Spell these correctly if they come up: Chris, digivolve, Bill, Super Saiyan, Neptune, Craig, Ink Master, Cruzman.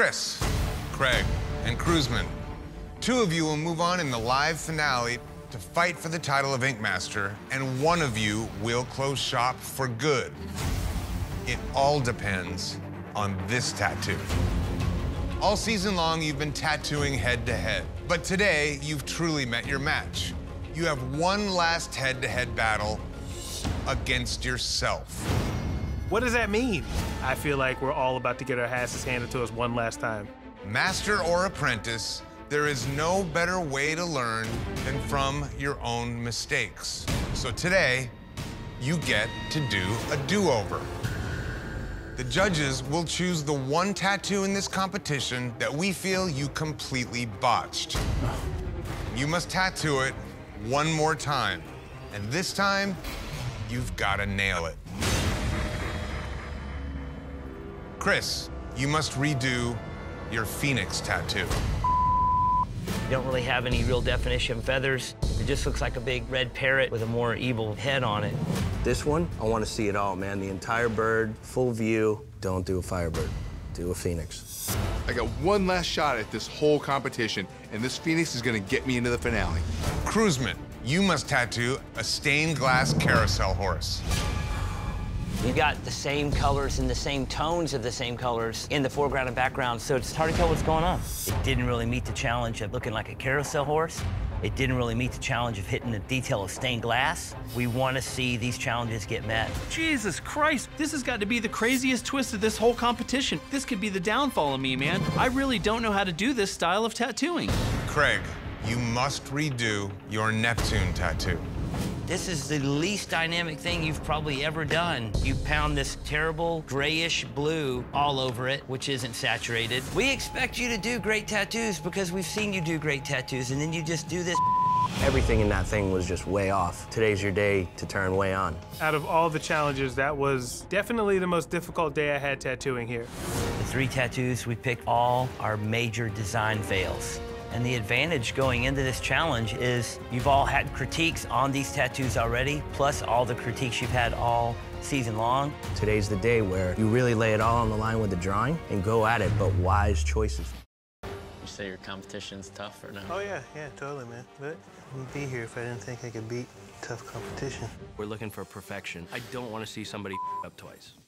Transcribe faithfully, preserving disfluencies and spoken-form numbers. Chris, Craig, and Cruzman. Two of you will move on in the live finale to fight for the title of Ink Master, and one of you will close shop for good. It all depends on this tattoo. All season long, you've been tattooing head-to-head. But today, you've truly met your match. You have one last head-to-head battle against yourself. What does that mean? I feel like we're all about to get our asses handed to us one last time. Master or apprentice, there is no better way to learn than from your own mistakes. So today, you get to do a do-over. The judges will choose the one tattoo in this competition that we feel you completely botched. You must tattoo it one more time. And this time, you've got to nail it. Chris, you must redo your Phoenix tattoo. You don't really have any real definition feathers. It just looks like a big red parrot with a more evil head on it. This one, I want to see it all, man. The entire bird, full view. Don't do a firebird. Do a phoenix. I got one last shot at this whole competition, and this phoenix is going to get me into the finale. Cruzman, you must tattoo a stained glass carousel horse. You got the same colors and the same tones of the same colors in the foreground and background, so it's hard to tell what's going on. It didn't really meet the challenge of looking like a carousel horse. It didn't really meet the challenge of hitting the detail of stained glass. We want to see these challenges get met. Jesus Christ, this has got to be the craziest twist of this whole competition. This could be the downfall of me, man. I really don't know how to do this style of tattooing. Craig, you must redo your Neptune tattoo. This is the least dynamic thing you've probably ever done. You pound this terrible grayish blue all over it, which isn't saturated. We expect you to do great tattoos because we've seen you do great tattoos, and then you just do this. Everything in that thing was just way off. Today's your day to turn way on. Out of all the challenges, that was definitely the most difficult day I had tattooing here. The three tattoos, we picked all our major design fails. And the advantage going into this challenge is you've all had critiques on these tattoos already, plus all the critiques you've had all season long. Today's the day where you really lay it all on the line with the drawing and go at it, but wise choices. You say your competition's tough or no? Oh, yeah, yeah, totally, man. But I wouldn't be here if I didn't think I could beat tough competition. We're looking for perfection. I don't want to see somebody up twice.